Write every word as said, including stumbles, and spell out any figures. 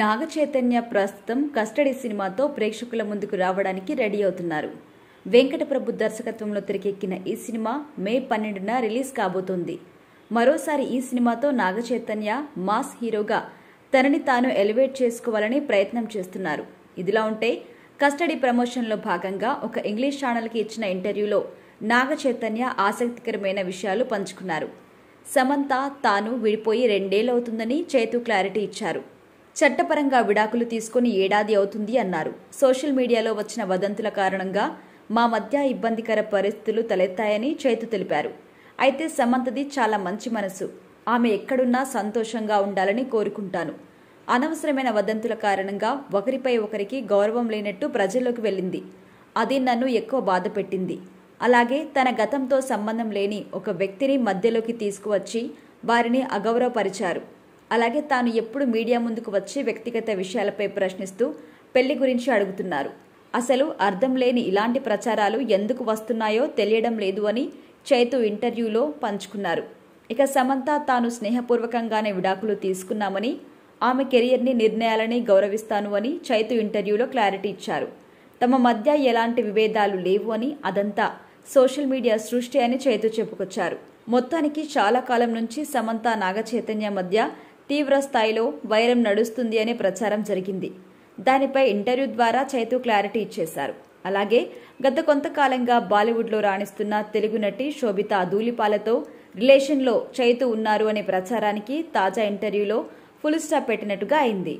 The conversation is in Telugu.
నాగ చైతన్య ప్రస్తుతం కస్టడీ సినిమాతో ప్రేక్షకుల ముందుకు రావడానికి రెడీ అవుతున్నారు. వెంకటప్రభు దర్శకత్వంలో తెరకెక్కిన ఈ సినిమా మే పన్నెండున రిలీజ్ కాబోతుంది. మరోసారి ఈ సినిమాతో నాగ చైతన్య మాస్ హీరోగా తనని తాను ఎలివేట్ చేసుకోవాలని ప్రయత్నం చేస్తున్నారు. ఇదిలా ఉంటే కస్టడీ ప్రమోషన్లో భాగంగా ఒక ఇంగ్లీష్ ఛానల్కి ఇచ్చిన ఇంటర్వ్యూలో నాగ చైతన్య ఆసక్తికరమైన విషయాలు పంచుకున్నారు. సమంత తాను విడిపోయి రెండేళ్లవుతుందని చైతు క్లారిటీ ఇచ్చారు. చట్టపరంగా విడాకులు తీసుకుని ఏడాది అవుతుంది అన్నారు. సోషల్ మీడియాలో వచ్చిన వదంతుల కారణంగా మా మధ్య ఇబ్బందికర పరిస్థితులు తలెత్తాయని చైతు తెలిపారు. అయితే సమంతది చాలా మంచి మనసు, ఆమె ఎక్కడున్నా సంతోషంగా ఉండాలని కోరుకుంటాను. అనవసరమైన వదంతుల కారణంగా ఒకరిపై ఒకరికి గౌరవం లేనట్టు ప్రజల్లోకి వెళ్ళింది, అది నన్ను ఎక్కువ బాధ పెట్టింది. అలాగే తన గతంతో సంబంధం లేని ఒక వ్యక్తిని మధ్యలోకి తీసుకువచ్చి వారిని అగౌరవపరిచారు. అలాగే తాను ఎప్పుడు మీడియా ముందుకు వచ్చి వ్యక్తిగత విషయాలపై ప్రశ్నిస్తూ పెళ్లి గురించి అడుగుతున్నారు. అసలు అర్థం లేని ఇలాంటి ప్రచారాలు ఎందుకు వస్తున్నాయో తెలియడం లేదు అని చైతు ఇంటర్వ్యూలో పంచుకున్నారు. ఇక సమంత తాను స్నేహపూర్వకంగానే విడాకులు తీసుకున్నామని, ఆమె కెరియర్ని నిర్ణయాలని గౌరవిస్తాను అని చైతు ఇంటర్వ్యూలో క్లారిటీ ఇచ్చారు. తమ మధ్య ఎలాంటి విభేదాలు లేవు అని, అదంతా సోషల్ మీడియా సృష్టి అని చైతు చెప్పుకొచ్చారు. మొత్తానికి చాలా కాలం నుంచి సమంత నాగ చైతన్య మధ్య తీవ్ర స్థాయిలో వైరం నడుస్తుంది అనే ప్రచారం జరిగింది. దానిపై ఇంటర్వ్యూ ద్వారా చైతు క్లారిటీ ఇచ్చేశారు. అలాగే గత కొంతకాలంగా బాలీవుడ్లో రాణిస్తున్న తెలుగు నటి శోభిత అదూలిపాలతో రిలేషన్లో చైతు ఉన్నారు అనే ప్రచారానికి తాజా ఇంటర్వ్యూలో ఫుల్ స్టాప్ పెట్టినట్టుగా అయింది.